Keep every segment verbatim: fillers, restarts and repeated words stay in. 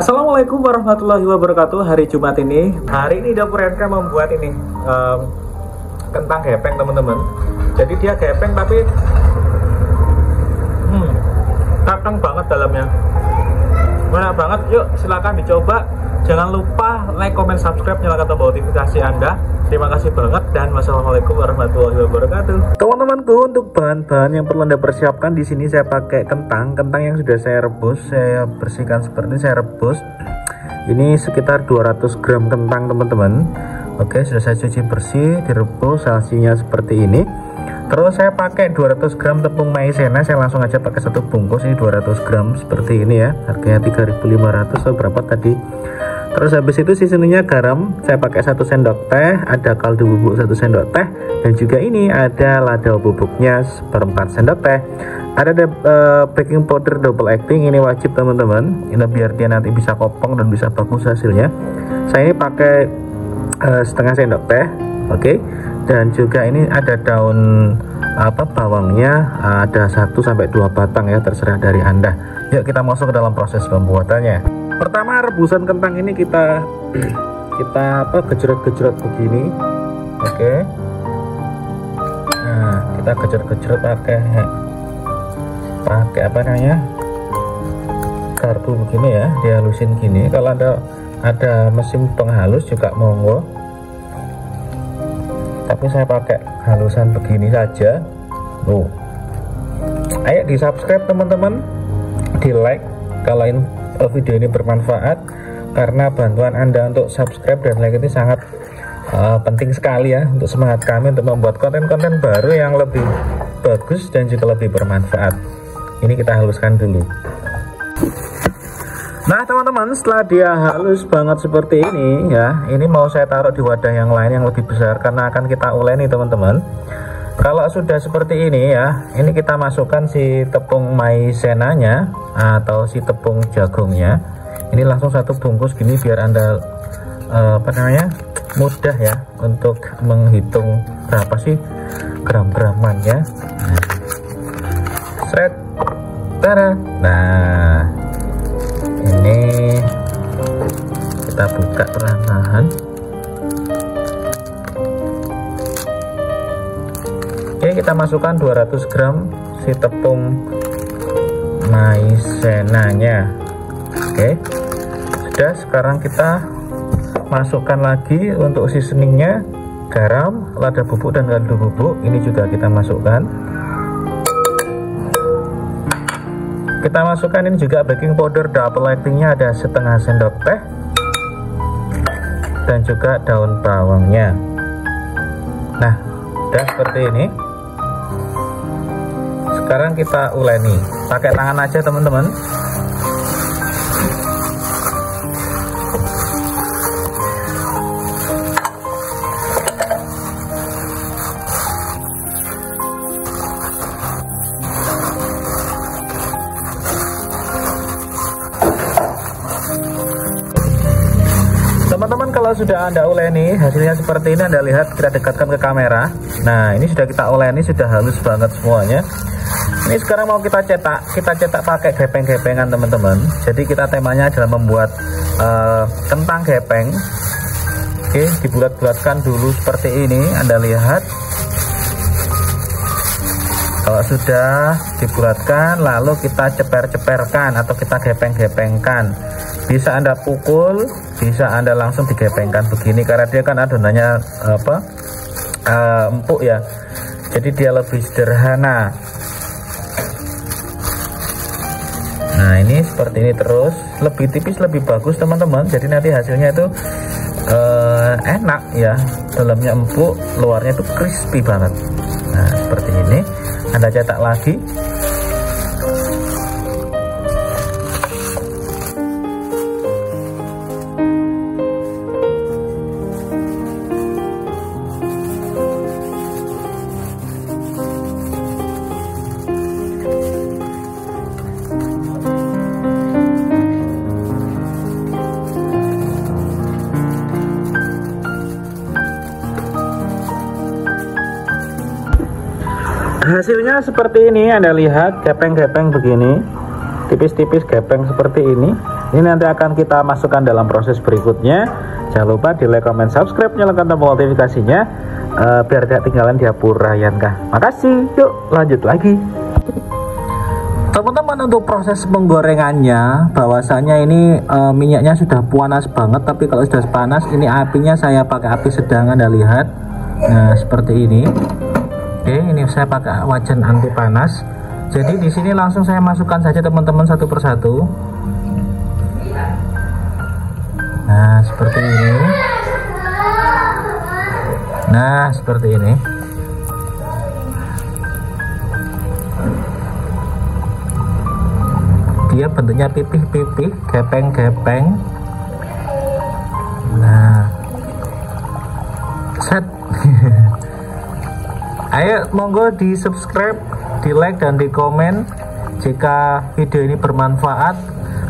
Assalamualaikum warahmatullahi wabarakatuh. Hari Jumat ini, hari ini Dapur Rayyanka membuat ini um, kentang gepeng, teman-teman. Jadi dia gepeng tapi hmm, kentang banget dalamnya. Enak banget. Yuk, silahkan dicoba. Jangan lupa like, comment, subscribe, nyalakan tombol notifikasi Anda. Terima kasih banget dan wassalamualaikum warahmatullahi wabarakatuh. Teman-temanku, untuk bahan-bahan yang perlu Anda persiapkan di sini saya pakai kentang, kentang yang sudah saya rebus, saya bersihkan seperti ini, saya rebus. Ini sekitar dua ratus gram kentang, teman-teman. Oke, sudah saya cuci bersih, direbus, hasilnya seperti ini. Terus saya pakai dua ratus gram tepung maizena, saya langsung aja pakai satu bungkus, ini dua ratus gram seperti ini ya. Harganya tiga ribu lima ratus atau berapa tadi. Terus habis itu seasoningnya garam, saya pakai satu sendok teh, ada kaldu bubuk satu sendok teh, dan juga ini ada lada bubuknya seperempat sendok teh. Ada uh, baking powder double acting, ini wajib teman-teman, ini biar dia nanti bisa kopong dan bisa bagus hasilnya. Saya ini pakai uh, setengah sendok teh, oke. Okay. Dan juga ini ada daun apa bawangnya, ada satu sampai dua batang ya, terserah dari Anda. Yuk kita masuk ke dalam proses pembuatannya. Pertama, rebusan kentang ini kita kita apa gejrot-gejrot begini. Oke. Okay. Nah, kita gejrot-gejrot pakai pakai apa namanya? Garpu begini ya, dihalusin gini. Kalau ada ada mesin penghalus juga monggo. Tapi saya pakai halusan begini saja. Tuh. Ayo di subscribe teman-teman, di like kalau video ini bermanfaat, karena bantuan Anda untuk subscribe dan like ini sangat uh, penting sekali ya untuk semangat kami untuk membuat konten-konten baru yang lebih bagus dan juga lebih bermanfaat. Ini kita haluskan dulu. Nah teman-teman, setelah dia halus banget seperti ini ya, ini mau saya taruh di wadah yang lain yang lebih besar karena akan kita uleni teman-teman. Kalau sudah seperti ini ya, ini kita masukkan si tepung maizenanya atau si tepung jagungnya. Ini langsung satu bungkus gini biar Anda eh, apa namanya mudah ya untuk menghitung berapa sih gram-gramannya. Sret, tara. Nah. Ini kita buka perlahan-lahan. Oke, kita masukkan dua ratus gram si tepung maizenanya. Oke, sudah. Sekarang kita masukkan lagi untuk seasoningnya garam, lada bubuk dan kaldu bubuk. Ini juga kita masukkan. Kita masukkan ini juga baking powder double actingnya, ada setengah sendok teh dan juga daun bawangnya. Nah, udah seperti ini. Sekarang kita uleni pakai tangan aja teman-teman. Teman-teman, kalau sudah Anda uleni hasilnya seperti ini, Anda lihat, kita dekatkan ke kamera. Nah, ini sudah kita uleni, sudah halus banget semuanya. Ini sekarang mau kita cetak, kita cetak pakai gepeng-gepengan teman-teman. Jadi kita temanya adalah membuat uh, kentang gepeng. Oke, dibulat-bulatkan dulu seperti ini, Anda lihat. Kalau sudah dibulatkan, lalu kita ceper-ceperkan atau kita gepeng-gepengkan. Bisa Anda pukul, bisa Anda langsung digepengkan begini karena dia kan adonannya apa uh, empuk ya, jadi dia lebih sederhana. Nah, ini seperti ini terus, lebih tipis lebih bagus teman-teman, jadi nanti hasilnya itu uh, enak ya, dalamnya empuk, luarnya itu crispy banget. Nah, seperti ini Anda cetak lagi. Hasilnya seperti ini, Anda lihat, gepeng-gepeng begini, tipis-tipis gepeng seperti ini. Ini nanti akan kita masukkan dalam proses berikutnya. Jangan lupa di like, comment, subscribe, nyalakan tombol notifikasinya uh, biar tidak ketinggalan Dapur Rayyanka. Makasih, yuk lanjut lagi. Teman-teman, untuk proses penggorengannya, bahwasanya ini e, minyaknya sudah panas banget, tapi kalau sudah panas ini apinya saya pakai api sedang, Anda lihat. Nah, seperti ini. Oke, ini saya pakai wajan anti panas. Jadi di sini langsung saya masukkan saja teman-teman satu persatu. Nah, seperti ini. Nah, seperti ini. Dia bentuknya pipih-pipih, gepeng-gepeng. Nah, set. Ayo monggo di subscribe, di like dan di komen jika video ini bermanfaat.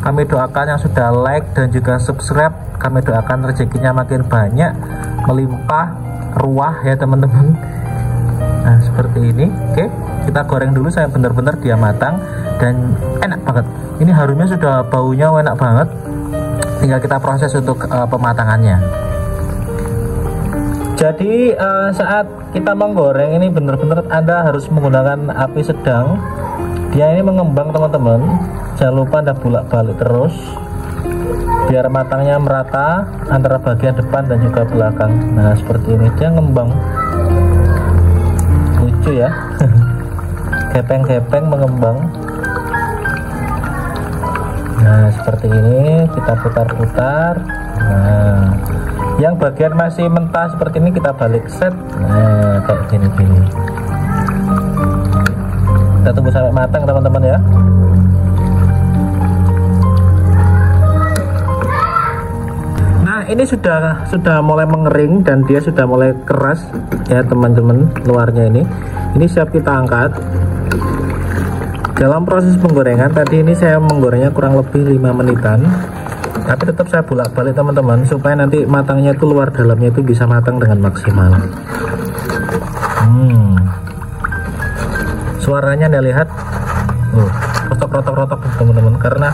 Kami doakan yang sudah like dan juga subscribe, kami doakan rezekinya makin banyak, melimpah ruah ya teman-teman. Nah, seperti ini. Oke, kita goreng dulu saya benar-benar dia matang dan enak banget. Ini harumnya sudah, baunya enak banget. Tinggal kita proses untuk uh, pematangannya. Jadi uh, saat kita menggoreng ini benar-benar Anda harus menggunakan api sedang. Dia ini mengembang teman-teman. Jangan lupa Anda bolak-balik terus biar matangnya merata antara bagian depan dan juga belakang. Nah, seperti ini dia ngembang. Lucu ya. Gepeng-gepeng mengembang. Nah, seperti ini kita putar-putar. Nah, yang bagian masih mentah seperti ini kita balik set. Nah, kayak gini-gini. Kita tunggu sampai matang teman-teman ya. Nah, ini sudah sudah mulai mengering dan dia sudah mulai keras ya teman-teman, luarnya ini. Ini siap kita angkat. Dalam proses penggorengan tadi ini saya menggorengnya kurang lebih lima menitan, tapi tetap saya bolak-balik teman-teman supaya nanti matangnya itu luar dalamnya itu bisa matang dengan maksimal. Hmm. Suaranya Anda lihat, uh, rotok-rotok-rotok teman-teman, karena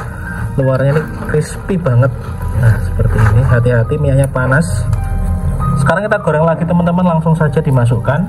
luarnya ini crispy banget. Nah, seperti ini, hati-hati minyaknya panas. Sekarang kita goreng lagi teman-teman, langsung saja dimasukkan.